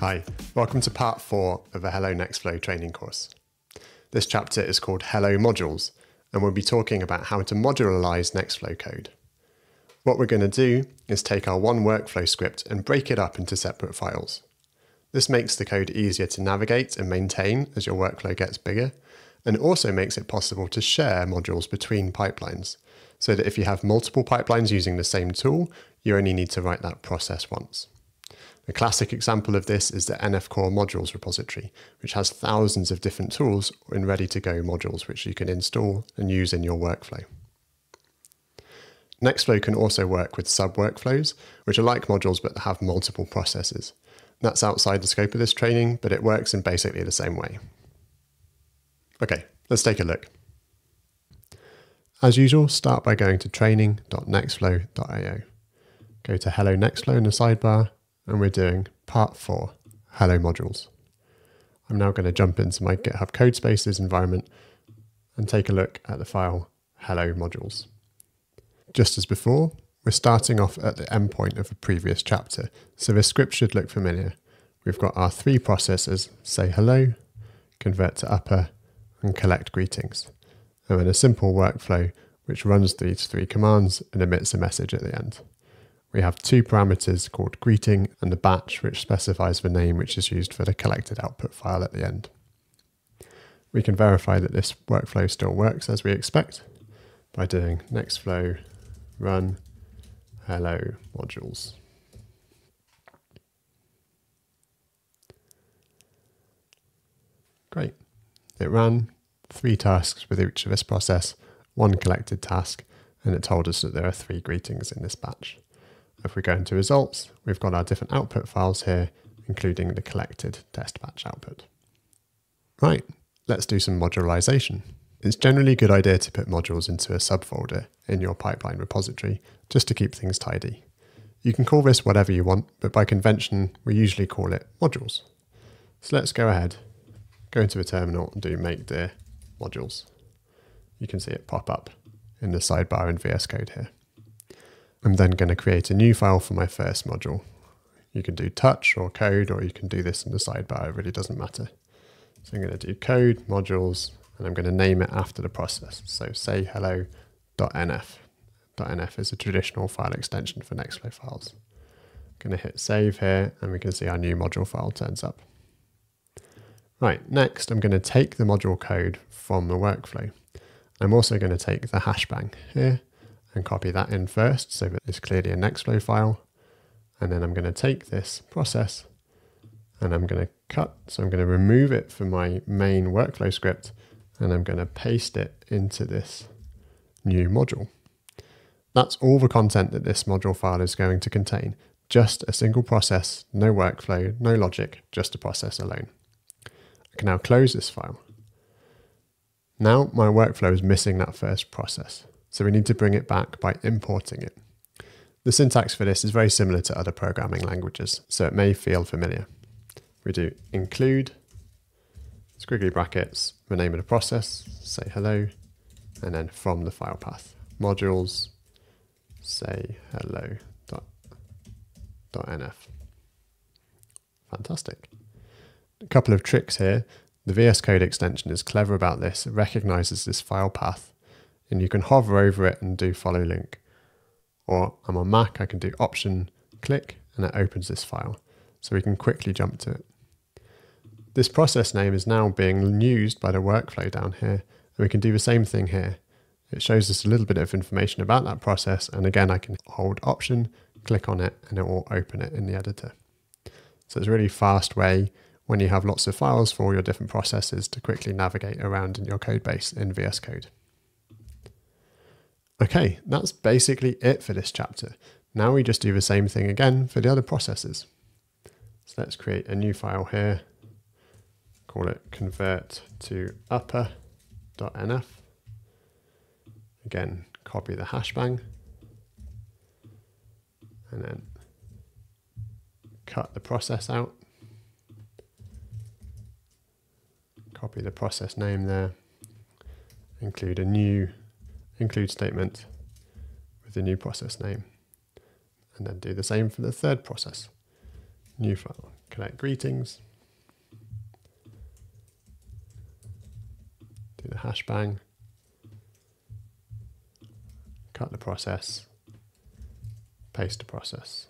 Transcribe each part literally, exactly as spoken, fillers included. Hi, welcome to part four of the Hello Nextflow training course. This chapter is called Hello Modules, and we'll be talking about how to modularize Nextflow code. What we're going to do is take our one workflow script and break it up into separate files. This makes the code easier to navigate and maintain as your workflow gets bigger, and also makes it possible to share modules between pipelines, so that if you have multiple pipelines using the same tool, you only need to write that process once. A classic example of this is the N F core modules repository, which has thousands of different tools and ready-to-go modules which you can install and use in your workflow. Nextflow can also work with sub-workflows, which are like modules but have multiple processes. That's outside the scope of this training, but it works in basically the same way. Okay, let's take a look. As usual, start by going to training dot nextflow dot i o. Go to Hello Nextflow in the sidebar, and we're doing part four, Hello Modules. I'm now going to jump into my GitHub Codespaces environment and take a look at the file Hello Modules. Just as before, we're starting off at the endpoint of the previous chapter, so this script should look familiar. We've got our three processes, sayHello, convertToUpper, and collectGreetings, and then a simple workflow which runs these three commands and emits a message at the end. We have two parameters called greeting and the batch, which specifies the name which is used for the collected output file at the end. We can verify that this workflow still works as we expect by doing nextflow run hello modules. Great. It ran three tasks with each of this process, one collected task, and it told us that there are three greetings in this batch. If we go into results, we've got our different output files here, including the collected test batch output. Right, let's do some modularization. It's generally a good idea to put modules into a subfolder in your pipeline repository, just to keep things tidy. You can call this whatever you want, but by convention, we usually call it modules. So let's go ahead, go into the terminal and do make dir modules. You can see it pop up in the sidebar in V S Code here. I'm then going to create a new file for my first module. You can do touch or code, or you can do this in the sidebar, it really doesn't matter. So I'm going to do code modules, and I'm going to name it after the process. So sayHello.nf. .nf is a traditional file extension for Nextflow files. I'm going to hit save here, and we can see our new module file turns up. Right, next I'm going to take the module code from the workflow. I'm also going to take the hashbang here, and copy that in first so that it's clearly a Nextflow file. And then I'm going to take this process and I'm going to cut. So I'm going to remove it from my main workflow script and I'm going to paste it into this new module. That's all the content that this module file is going to contain. Just a single process, no workflow, no logic, just a process alone. I can now close this file. Now my workflow is missing that first process. So we need to bring it back by importing it. The syntax for this is very similar to other programming languages, so it may feel familiar. We do include, squiggly brackets, the name of the process, say hello, and then from the file path, modules, say hello dot, dot nf. Fantastic. A couple of tricks here. The V S Code extension is clever about this. It recognizes this file path, and you can hover over it and do follow link. Or I'm on Mac, I can do option click and it opens this file. So we can quickly jump to it. This process name is now being used by the workflow down here, and we can do the same thing here. It shows us a little bit of information about that process, and again I can hold option, click on it, and it will open it in the editor. So it's a really fast way when you have lots of files for all your different processes to quickly navigate around in your code base in V S Code. Okay, that's basically it for this chapter. Now we just do the same thing again for the other processes. So let's create a new file here, call it convertToUpper.nf. Again, copy the hashbang and then cut the process out. Copy the process name there, include a new include statement with the new process name, and then do the same for the third process. new file, collectGreetings, do the hash bang, cut the process, paste the process,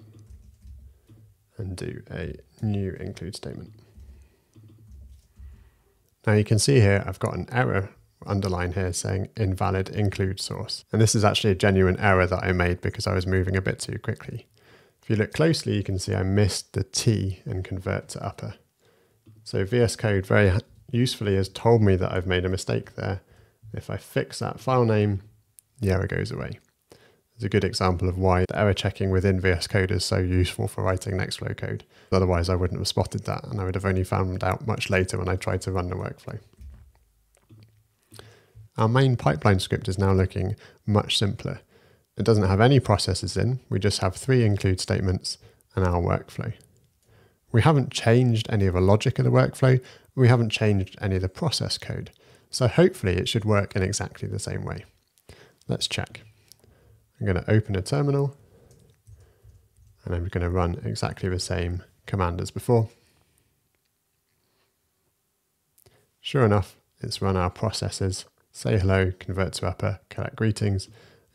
and do a new include statement. Now you can see here, I've got an error underline here saying invalid include source. And this is actually a genuine error that I made because I was moving a bit too quickly. If you look closely, you can see I missed the T in convertToUpper. So V S Code very usefully has told me that I've made a mistake there. If I fix that file name, the error goes away. It's a good example of why the error checking within V S Code is so useful for writing Nextflow code. Otherwise I wouldn't have spotted that, and I would have only found out much later when I tried to run the workflow. Our main pipeline script is now looking much simpler. It doesn't have any processes in, we just have three include statements and our workflow. We haven't changed any of the logic of the workflow, we haven't changed any of the process code. So hopefully it should work in exactly the same way. Let's check. I'm going to open a terminal and I'm going to run exactly the same command as before. Sure enough, it's run our processes, sayHello, convertToUpper, collectGreetings,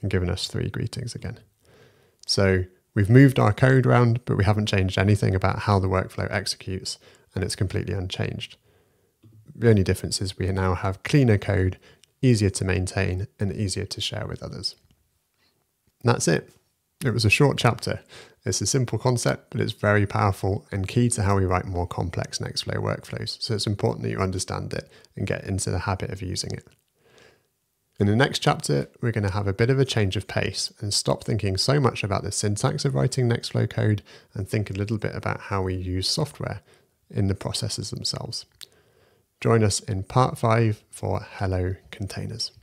and given us three greetings again. So we've moved our code around, but we haven't changed anything about how the workflow executes, and it's completely unchanged. The only difference is we now have cleaner code, easier to maintain and easier to share with others. That's it. It was a short chapter. It's a simple concept, but it's very powerful and key to how we write more complex Nextflow workflows. So it's important that you understand it and get into the habit of using it. In the next chapter, we're going to have a bit of a change of pace and stop thinking so much about the syntax of writing Nextflow code and think a little bit about how we use software in the processes themselves. Join us in part five for Hello Containers.